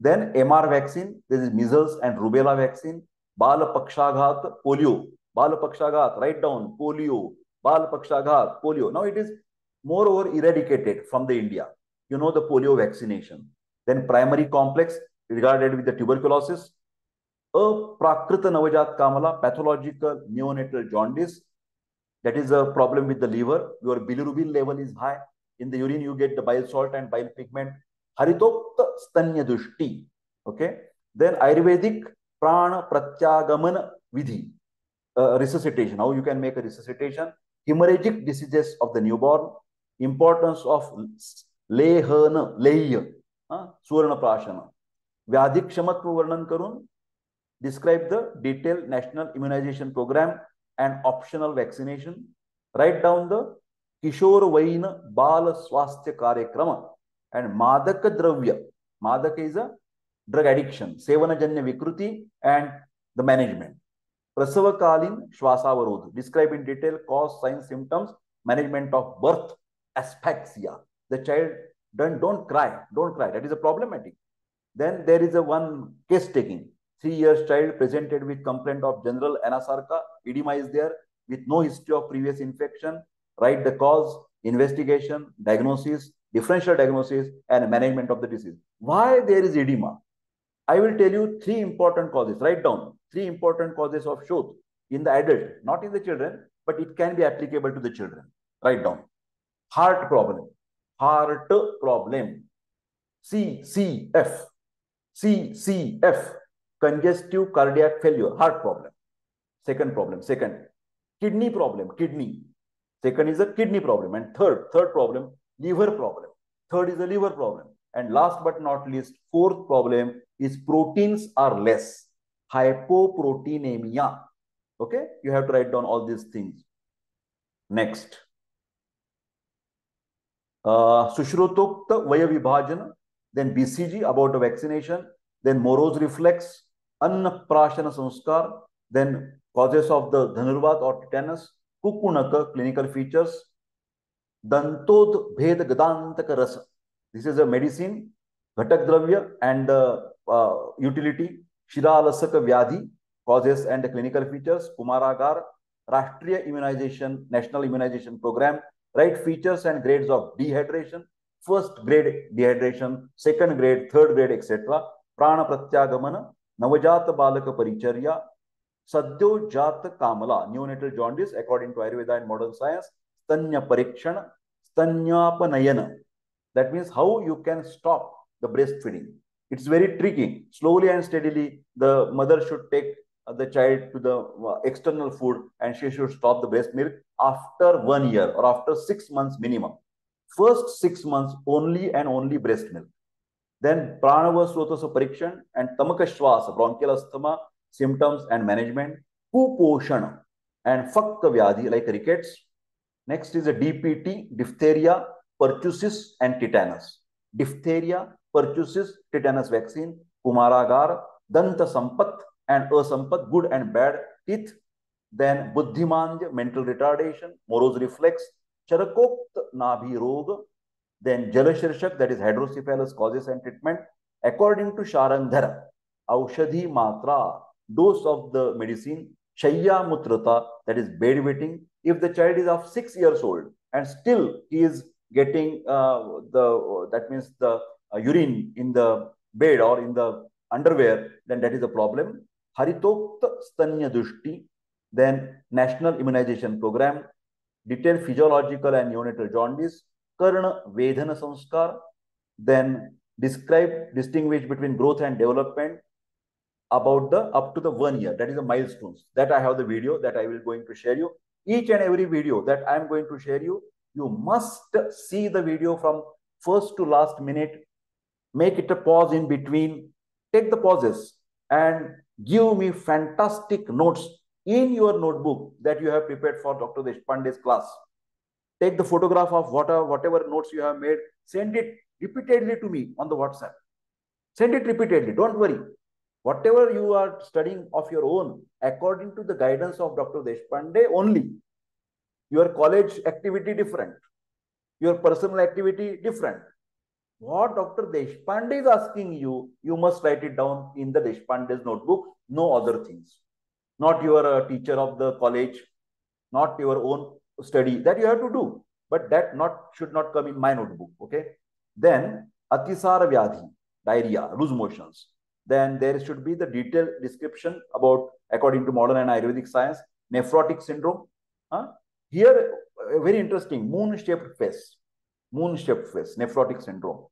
Then M R vaccine, this is measles and rubella vaccine. Balapakshaghat, polio. Balapakshaghat, write down, polio. Balapakshaghat, polio. Now it is moreover eradicated from the India. You know the polio vaccination. Then primary complex regarded with the tuberculosis. Aprakrita Navajat Kamala, pathological neonatal jaundice. That is a problem with the liver. Your bilirubin level is high. In the urine, you get the bile salt and bile pigment. Haritokta Stanya Dushti. Okay. Then Ayurvedic Prana Pratyagaman Vidhi. Uh, resuscitation. How you can make a resuscitation. Hemorrhagic diseases of the newborn. Importance of Lehana, Leya, uh, Surana Prashana. Vyadik Shamatva Varnan Karun. Describe the detailed national immunization program and optional vaccination. Write down the Kishore Vaina Bal Swastya Karyakrama and Madaka Dravya. Madaka is a drug addiction, Sevanajanya Vikruti, and the management. Prasavakalin Shvasavarodh. Describe in detail cause, signs, symptoms, management of birth asphyxia. The child don't, don't cry, don't cry. That is a problematic. Then there is a one case taking. Three years child presented with complaint of general anasarca, edema is there with no history of previous infection. Write the cause, investigation, diagnosis, differential diagnosis, and management of the disease. Why there is edema? I will tell you three important causes. Write down three important causes of Shoth in the adult, not in the children, but it can be applicable to the children. Write down. Heart problem. Heart problem. C C F. C C F. Congestive cardiac failure, heart problem. Second problem, second. Kidney problem, kidney. Second is a kidney problem. And third, third problem, liver problem. Third is a liver problem. And last but not least, fourth problem is proteins are less. Hypoproteinemia. Okay? You have to write down all these things. Next. Uh, Sushrutokta Vayavibhajana. Then B C G about the vaccination. Then Morose reflex. Annaprashana Sanskar, then causes of the Dhanurvat or tetanus, Kukunaka, clinical features, Dantod Bhed Gadantaka Rasa. This is a medicine, Ghatak Dravya and the uh, utility, Shiralasaka Vyadhi, causes and the clinical features, Kumaragar, Rashtriya Immunization, National Immunization Program, right features and grades of dehydration, first grade dehydration, second grade, third grade, et cetera. Prana Pratyagamana. Navajata Balaka Paricharya, Sadyo Jata Kamala, neonatal jaundice according to Ayurveda and modern science, Stanya Parikshana, Stanyapanayana. That means how you can stop the breastfeeding. It's very tricky. Slowly and steadily, the mother should take the child to the external food and she should stop the breast milk after one year or after six months minimum. First six months only and only breast milk. Then Pranava Srotasa Parikshan and Tamakashvasa, bronchial asthma, symptoms and management, Kuposhana and Fakka Vyadhi like rickets. Next is a D P T, diphtheria, pertussis and tetanus. Diphtheria, pertussis, tetanus vaccine, Kumaragar, Danta Sampat and Asampat, good and bad teeth. Then Buddhimanja, mental retardation, Morose reflex, Charakokta Nabhi Roga. Then Jalasharshak, that is hydrocephalus, causes and treatment. According to Sharandhara, Aushadhi Matra, dose of the medicine, Shayya Mutrata, that is bedwetting. If the child is of six years old and still he is getting uh, the, that means the uh, urine in the bed or in the underwear, then that is a problem. Haritokta Stanya Dushti, then National Immunization Program, detailed physiological and neonatal jaundice, Karna Vedhana Sanskar, then describe, distinguish between growth and development about the up to the one year. That is the milestones. That I have the video that I will going to share you. Each and every video that I am going to share you, you must see the video from first to last minute. Make it a pause in between. Take the pauses and give me fantastic notes in your notebook that you have prepared for Doctor Deshpande's class. Take the photograph of whatever, whatever notes you have made. Send it repeatedly to me on the WhatsApp. Send it repeatedly. Don't worry. Whatever you are studying of your own, according to the guidance of Doctor Deshpande only. Your college activity different. Your personal activity different. What Doctor Deshpande is asking you, you must write it down in the Deshpande's notebook. No other things. Not your uh, teacher of the college. Not your own study. That you have to do. But that not should not come in my notebook. Okay. Then, Atisara Vyadhi, diarrhea, loose motions. Then there should be the detailed description about, according to modern and Ayurvedic science, nephrotic syndrome. Huh? Here, very interesting, moon-shaped face. Moon-shaped face, nephrotic syndrome.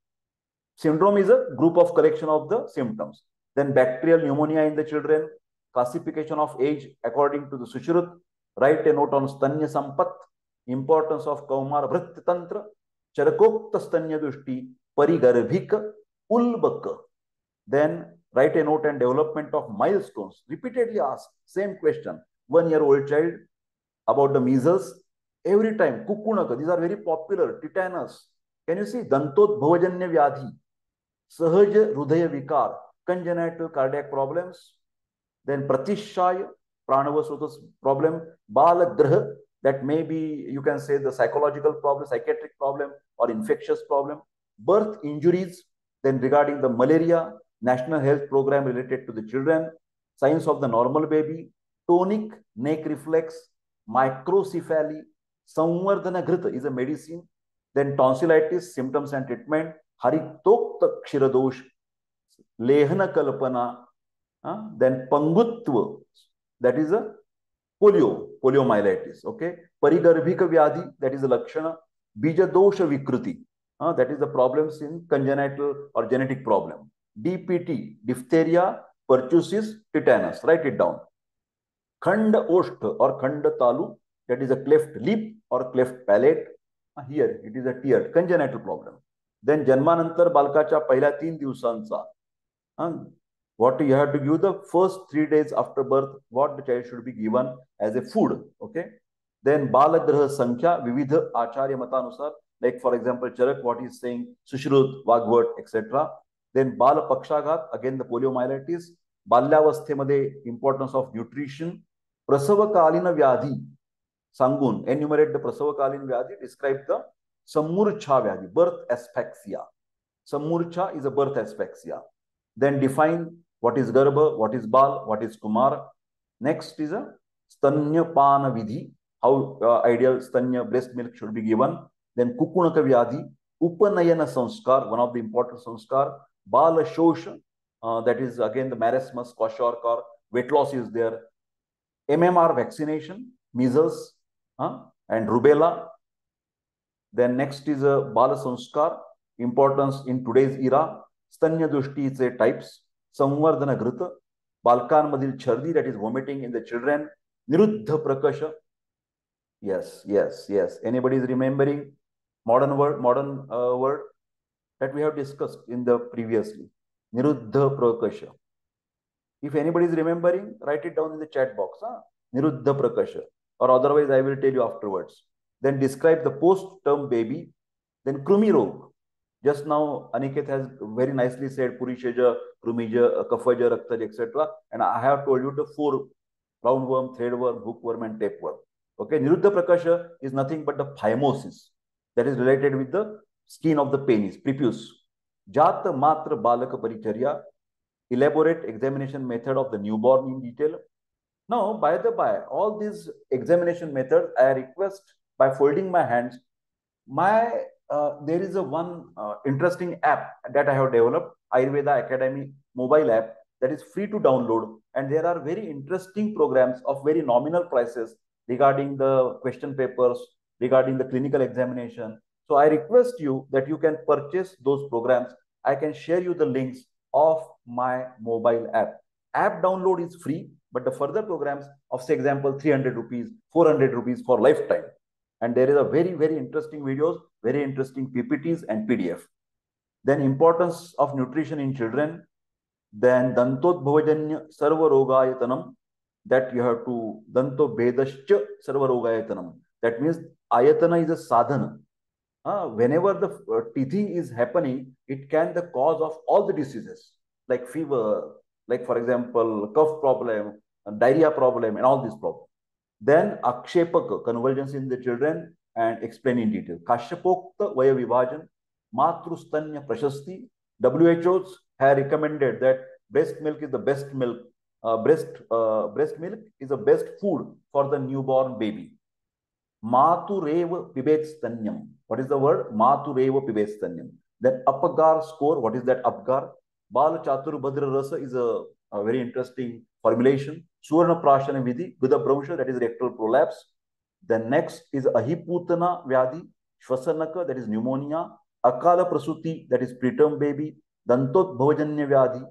Syndrome is a group of collection of the symptoms. Then bacterial pneumonia in the children, classification of age according to the Sushruta. Write a note on Stanya Sampat, importance of Kaumara Vritya Tantra, Charakokta Stanya Dushti, Parigarbhika, Ulbaka. Then write a note and development of milestones. Repeatedly ask same question. One year old child about the measles. Every time. Kukunaka. These are very popular. Tetanus. Can you see? Dantot Bhavajanya Vyadhi. Sahaja Rudhaya Vikar. Congenital cardiac problems. Then Pratishaya. Pranavasutas problem. Balagraha. That may be, you can say, the psychological problem, psychiatric problem or infectious problem. Birth injuries. Then regarding the malaria. National Health Program related to the children, signs of the normal baby, tonic neck reflex, microcephaly, Samvardhana Ghrita is a medicine, then tonsillitis, symptoms and treatment, Haritokta Kshiradosh, Lehana Kalpana, uh, then Pangutva, that is a polio, poliomyelitis, okay, Parigarbhika Vyadhi, that is a Lakshana, Bijadosha Vikruti, uh, that is the problems in congenital or genetic problem. D P T, diphtheria, pertussis, tetanus. Write it down. Khanda Oshtha or Khanda Talu, that is a cleft lip or cleft palate. Here it is a tear, congenital problem. Then Janmanantar Balkacha Pahila Teen Divsansa. What you have to give the first three days after birth, what the child should be given as a food. Okay. Then Balagraha Sankhya, Vividha Acharya Matanusar, like for example, Charak, what he is saying, Sushruta, Vagvat, et cetera. Then Bala Pakshaghat, again the poliomyelitis, Balyavasthemade, importance of nutrition, Prasavakalina Vyadhi, Sangun, enumerate the Prasavakalina Vyadhi, describe the Samurcha Vyadhi, birth asphyxia. Samurcha is a birth asphyxia. Then define what is Garba, what is Bal, what is Kumar. Next is a Stanya Pana Vidhi, how uh, ideal Stanya breast milk should be given. Then Kukunaka Vyadhi, Upanayana Sanskar, one of the important Sanskar. Bala Shosha, uh, that is again the marasmus, kwashiorkor, or weight loss is there. M M R vaccination, measles uh, and rubella. Then next is a uh, Bala Sanskar, importance in today's era. Stanya Dushti is a types. Samvardhana Ghrita, Balkan Madil Chardi, that is vomiting in the children. Niruddha Prakasha. Yes, yes, yes. Anybody is remembering modern word, modern uh, word? That we have discussed in the previously. Niruddha Prakasha. If anybody is remembering, write it down in the chat box. Huh? Niruddha Prakasha. Or otherwise, I will tell you afterwards. Then describe the post-term baby. Then Krumi Rog. Just now, Aniket has very nicely said Purishaja, Krumija, Kafaja, Raktaja, et cetera. And I have told you the four: roundworm, threadworm, hookworm, and tapeworm. Okay, Niruddha Prakasha is nothing but the phimosis that is related with the skin of the penis, prepuce. Jata Matra Balaka Paricharya. Elaborate examination method of the newborn in detail. Now, by the by, all these examination methods I request by folding my hands. My uh, there is a one uh, interesting app that I have developed, Ayurveda Academy mobile app, that is free to download. And there are very interesting programs of very nominal prices regarding the question papers, regarding the clinical examination. So I request you that you can purchase those programs. I can share you the links of my mobile app. App download is free, but the further programs of, say, example, three hundred rupees, four hundred rupees for lifetime. And there is a very, very interesting videos, very interesting P P Ts and P D F. Then importance of nutrition in children. Then Dantot Bhavajanya Sarva Rogayatanam, that you have to Danto Bedascha Sarva Rogayatanam. That means Ayatana is a sadhana. Uh, whenever the uh, teething is happening, it can be the cause of all the diseases, like fever, like for example, cough problem, diarrhea problem, and all these problems. Then Akshepaka, convergence in the children, and explain in detail. Kashyapokta Vaya Vivajan, Matrustanya Prashasti. W H O have recommended that breast milk is the best milk, uh, breast, uh, breast milk is the best food for the newborn baby. Matureva Pibetstanyam. What is the word? Matureva Pibetstanyam. Then Apgar score. What is that Apgar? Bala Chatur Bhadra Rasa is a, a very interesting formulation. Surana Prashana Vidhi, Vidha Brahmsha, that is rectal prolapse. Then next is Ahiputana Vyadi, Shvasanaka, that is pneumonia. Akala Prasuti, that is preterm baby. Dantot Bhavajanya Vyadi.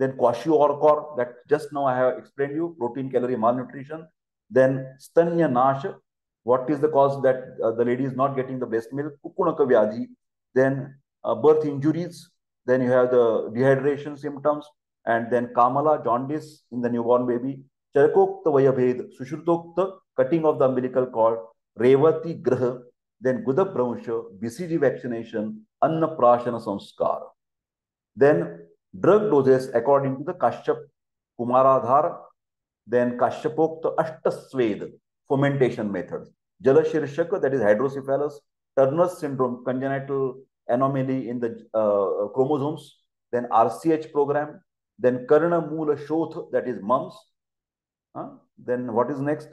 Then Kwashiorkor, or Kor, that just now I have explained you, protein calorie malnutrition. Then Stanya Nasha. What is the cause that uh, the lady is not getting the breast milk? Kukunaka Vyadhi. Then uh, birth injuries. Then you have the dehydration symptoms. And then Kamala, jaundice in the newborn baby. Charakokta Vayabhed. Sushurtokta, cutting of the umbilical cord. Revati Graha. Then Gudha Brahmsha, B C G vaccination. Anna Prashana Samskar. Then drug doses according to the Kashyap Kumaradhar. Then Kashyapokta Ashtasved. Fermentation methods. Jalashirshaka, that is hydrocephalus. Turner's syndrome, congenital anomaly in the uh, chromosomes. Then R C H program. Then Karna Mula Shoth, that is mumps. Huh? Then what is next?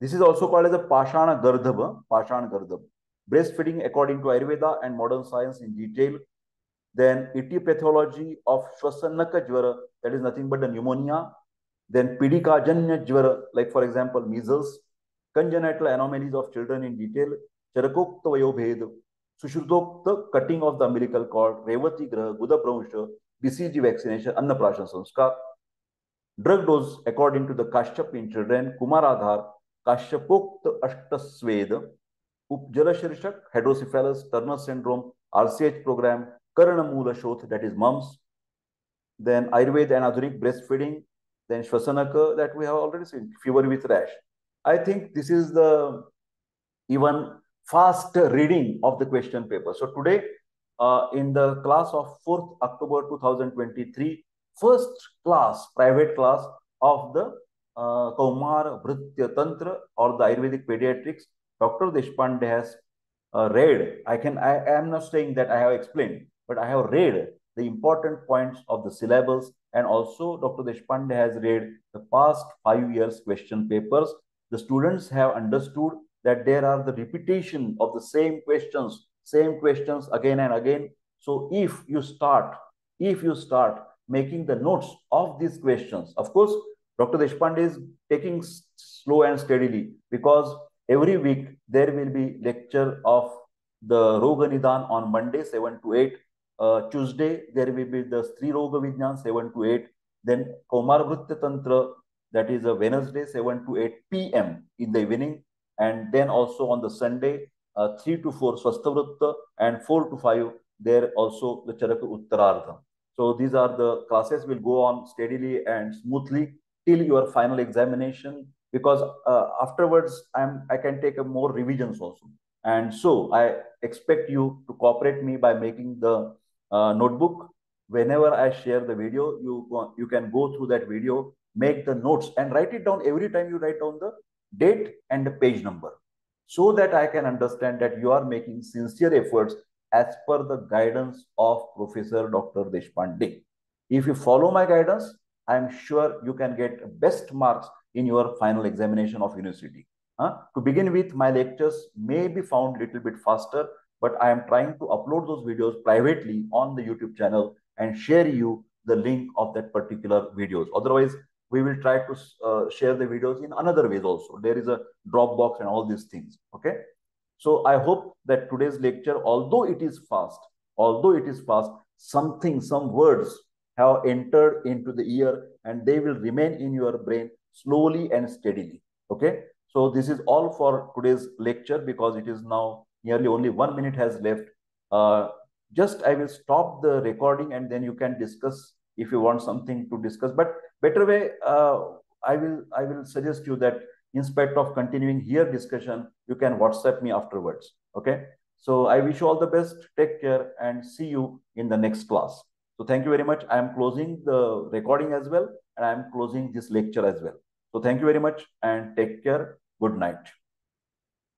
This is also called as a Pashana Gardhava. Pashana Gardhava. Breastfeeding according to Ayurveda and modern science in detail. Then etipathology of Shvasanaka Jvara, that is nothing but the pneumonia. Then Pidika Janya Jvara, like for example, measles. Congenital anomalies of children in detail. Charakokta Vayobhed. Sushurtokta, cutting of the umbilical cord. Revati Graha, Gudha Brahmsha, B C G vaccination, Annaprashan Sanskar. Drug dose according to the Kashyap in children. Kumaradhar, Kashyapokta Ashtasved. Jalashirshak, hydrocephalus, Turner syndrome, R C H program, Karna Mula Shoth, that is mumps. Then Ayurveda and Adhurik breastfeeding. Then Shvasanaka, that we have already seen, fever with rash. I think this is the even fast reading of the question paper. So today, uh, in the class of fourth October two thousand twenty-three, first class, private class of the uh, Kaumar Bhritya Tantra or the Ayurvedic Pediatrics, Doctor Deshpande has uh, read. I can, I, I am not saying that I have explained, but I have read the important points of the syllabus, and also Doctor Deshpande has read the past five years question papers. The students have understood that there are the repetition of the same questions, same questions again and again. So if you start, if you start making the notes of these questions, of course, Doctor Deshpande is taking slow and steadily, because every week there will be lecture of the Roga Nidhan on Monday, seven to eight. Uh, Tuesday, there will be the Sri Roga Vidyan, seven to eight. Then Kaumar Bhritya Tantra, that is a Wednesday, seven to eight P M in the evening. And then also on the Sunday, uh, three to four Swastavritta, and four to five, there also the Charaka Uttarartha. So these are the classes will go on steadily and smoothly till your final examination, because uh, afterwards I'm, I can take a more revisions also. And so I expect you to cooperate me by making the uh, notebook. Whenever I share the video, you, you can go through that video, make the notes and write it down. Every time you write down the date and the page number, so that I can understand that you are making sincere efforts as per the guidance of Professor Doctor Deshpande. If you follow my guidance, I am sure you can get best marks in your final examination of university. Huh? To begin with, my lectures may be found a little bit faster but I am trying to upload those videos privately on the YouTube channel and share you the link of that particular videos. Otherwise, we will try to uh, share the videos in another ways also. There is a Dropbox and all these things. Okay. So I hope that today's lecture, although it is fast, although it is fast, something, some words have entered into the ear and they will remain in your brain slowly and steadily. Okay. So this is all for today's lecture because it is now nearly only one minute has left. Uh, just I will stop the recording and then you can discuss if you want something to discuss. But better way, uh, I will I will suggest you that in spite of continuing here discussion, you can WhatsApp me afterwards. Okay. So I wish you all the best. Take care and see you in the next class. So thank you very much. I am closing the recording as well, and I am closing this lecture as well. So thank you very much and take care. Good night.